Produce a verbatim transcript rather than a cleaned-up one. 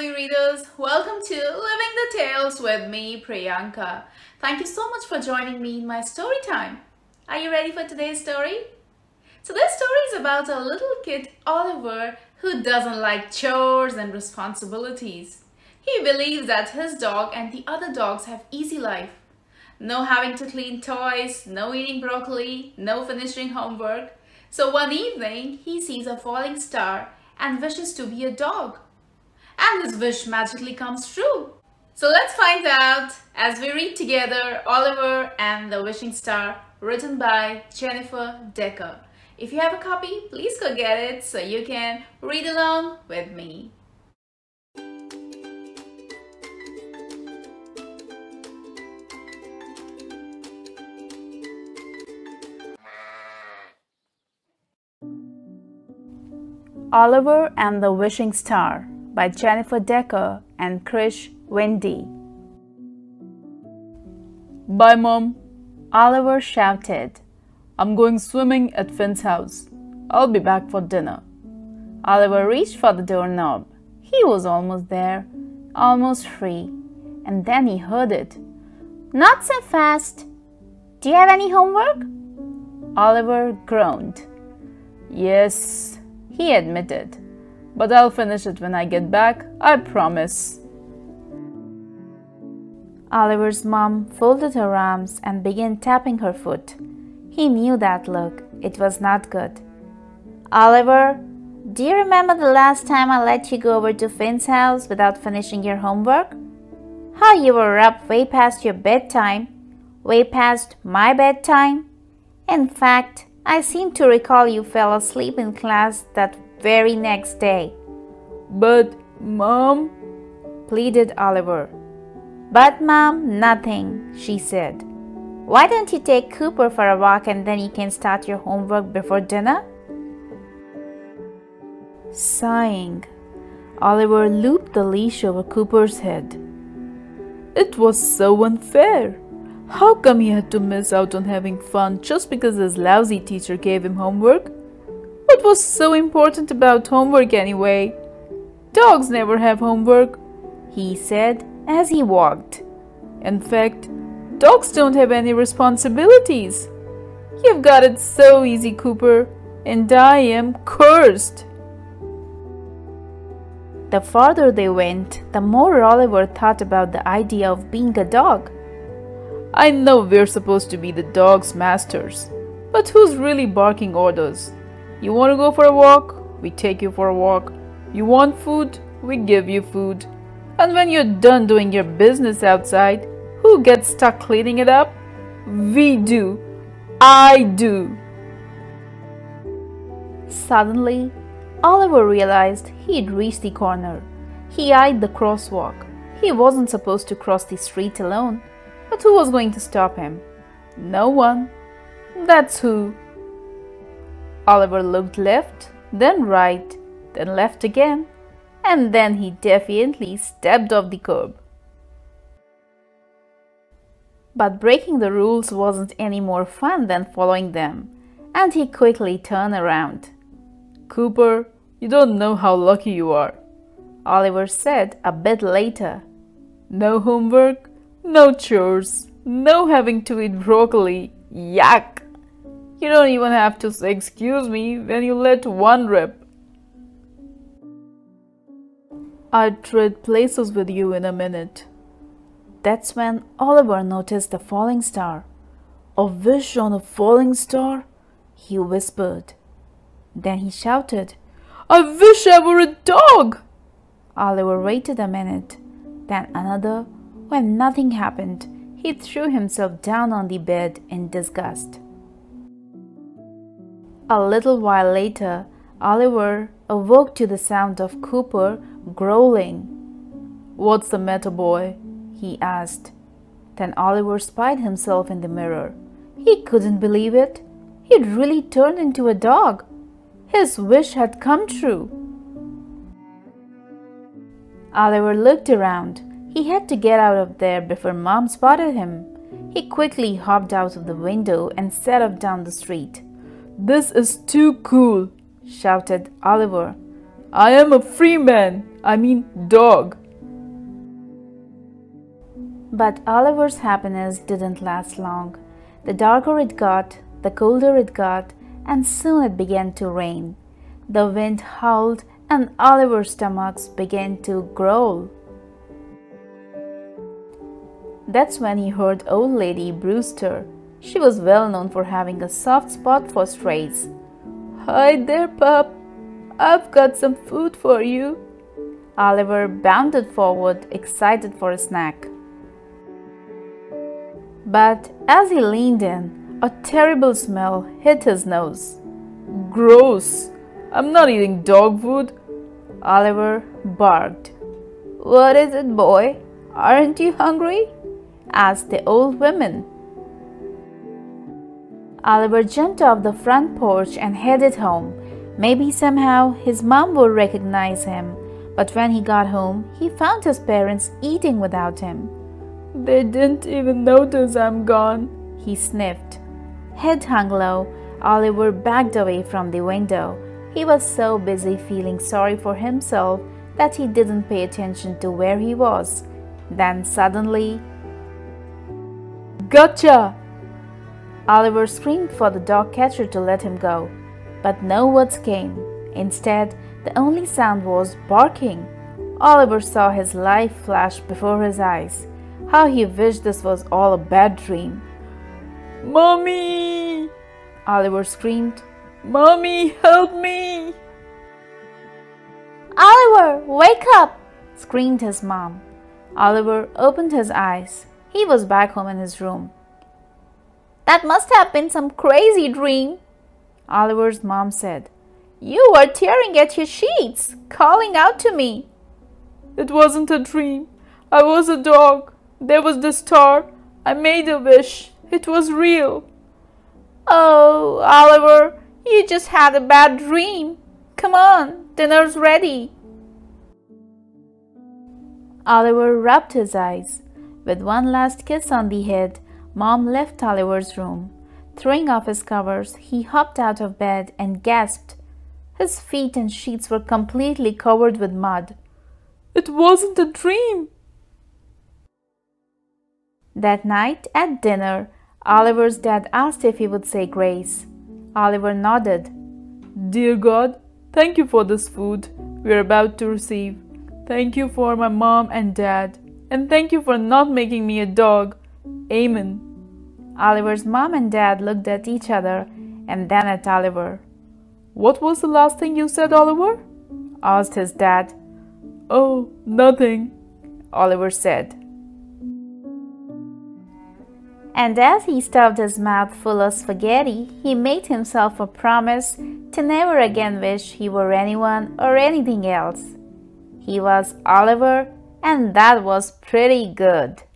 lovely readers, welcome to Living the Tales with me, Priyanka. Thank you so much for joining me in my story time. Are you ready for today's story? So this story is about a little kid, Oliver, who doesn't like chores and responsibilities. He believes that his dog and the other dogs have easy life. No having to clean toys, no eating broccoli, no finishing homework. So one evening, he sees a falling star and wishes to be a dog. And his wish magically comes true. So let's find out as we read together Oliver and the Wishing Star, written by Jennifer Decker. If you have a copy, please go get it so you can read along with me. Oliver and the Wishing Star by Jennifer Decker and Chrish Vindhy. "Bye, Mom," Oliver shouted. "I'm going swimming at Finn's house. I'll be back for dinner." Oliver reached for the doorknob. He was almost there, almost free. And then he heard it. "Not so fast. Do you have any homework?" Oliver groaned. "Yes," he admitted. "But I'll finish it when I get back, I promise." Oliver's mom folded her arms and began tapping her foot. He knew that look. It was not good. "Oliver, do you remember the last time I let you go over to Finn's house without finishing your homework? How you were up way past your bedtime, way past my bedtime. In fact, I seem to recall you fell asleep in class that very next day." "But, Mom," pleaded Oliver. "But, Mom, nothing," she said. "Why don't you take Cooper for a walk and then you can start your homework before dinner?" Sighing, Oliver looped the leash over Cooper's head. It was so unfair. How come he had to miss out on having fun just because his lousy teacher gave him homework? What was so important about homework anyway? "Dogs never have homework," he said as he walked. "In fact, dogs don't have any responsibilities. You've got it so easy, Cooper, and I am cursed." The farther they went, the more Oliver thought about the idea of being a dog. "I know we're supposed to be the dog's masters, but who's really barking orders? You want to go for a walk? We take you for a walk. You want food? We give you food. And when you're done doing your business outside, who gets stuck cleaning it up? We do. I do." Suddenly, Oliver realized he'd reached the corner. He eyed the crosswalk. He wasn't supposed to cross the street alone. But who was going to stop him? No one. That's who. Oliver looked left, then right, then left again, and then he defiantly stepped off the curb. But breaking the rules wasn't any more fun than following them, and he quickly turned around. "Cooper, you don't know how lucky you are," Oliver said a bit later. "No homework. No chores, no having to eat broccoli, yuck! You don't even have to say excuse me when you let one rip. I'd trade places with you in a minute." That's when Oliver noticed the falling star. "A wish on a falling star?" he whispered. Then he shouted, "I wish I were a dog!" Oliver waited a minute, then another. When nothing happened, he threw himself down on the bed in disgust. A little while later, Oliver awoke to the sound of Cooper growling. "What's the matter, boy?" he asked. Then Oliver spied himself in the mirror. He couldn't believe it. He'd really turned into a dog. His wish had come true. Oliver looked around. He had to get out of there before Mom spotted him. He quickly hopped out of the window and set off down the street. "This is too cool," shouted Oliver. I am a free man. I mean dog. But Oliver's happiness didn't last long. The darker it got, the colder it got, and soon it began to rain. The wind howled and Oliver's stomachs began to growl. That's when he heard old lady Brewster. She was well known for having a soft spot for strays. "Hi there, pup. I've got some food for you." Oliver bounded forward, excited for a snack. But as he leaned in, a terrible smell hit his nose. "Gross! I'm not eating dog food," Oliver barked. "What is it, boy? Aren't you hungry?" asked the old woman. Oliver jumped off the front porch and headed home. Maybe somehow his mom would recognize him. But when he got home, he found his parents eating without him. "They didn't even notice I'm gone," he sniffed. Head hung low, Oliver backed away from the window. He was so busy feeling sorry for himself that he didn't pay attention to where he was. Then suddenly… "Gotcha!" Oliver screamed for the dog catcher to let him go. But no words came. Instead, the only sound was barking. Oliver saw his life flash before his eyes. How he wished this was all a bad dream. "Mommy!" Oliver screamed. "Mommy, help me!" "Oliver, wake up!" screamed his mom. Oliver opened his eyes. He was back home in his room. "That must have been some crazy dream," Oliver's mom said. "You were tearing at your sheets, calling out to me." "It wasn't a dream. I was a dog. There was the star. I made a wish. It was real." "Oh, Oliver, you just had a bad dream. Come on, dinner's ready." Oliver rubbed his eyes. With one last kiss on the head, Mom left Oliver's room. Throwing off his covers, he hopped out of bed and gasped. His feet and sheets were completely covered with mud. "It wasn't a dream." That night at dinner, Oliver's dad asked if he would say grace. Oliver nodded. "Dear God, thank you for this food we're about to receive. Thank you for my mom and dad. And thank you for not making me a dog. Amen." Oliver's mom and dad looked at each other and then at Oliver. "What was the last thing you said, Oliver?" asked his dad. "Oh, nothing," Oliver said. And as he stuffed his mouth full of spaghetti, he made himself a promise to never again wish he were anyone or anything else. He was Oliver, and that was pretty good.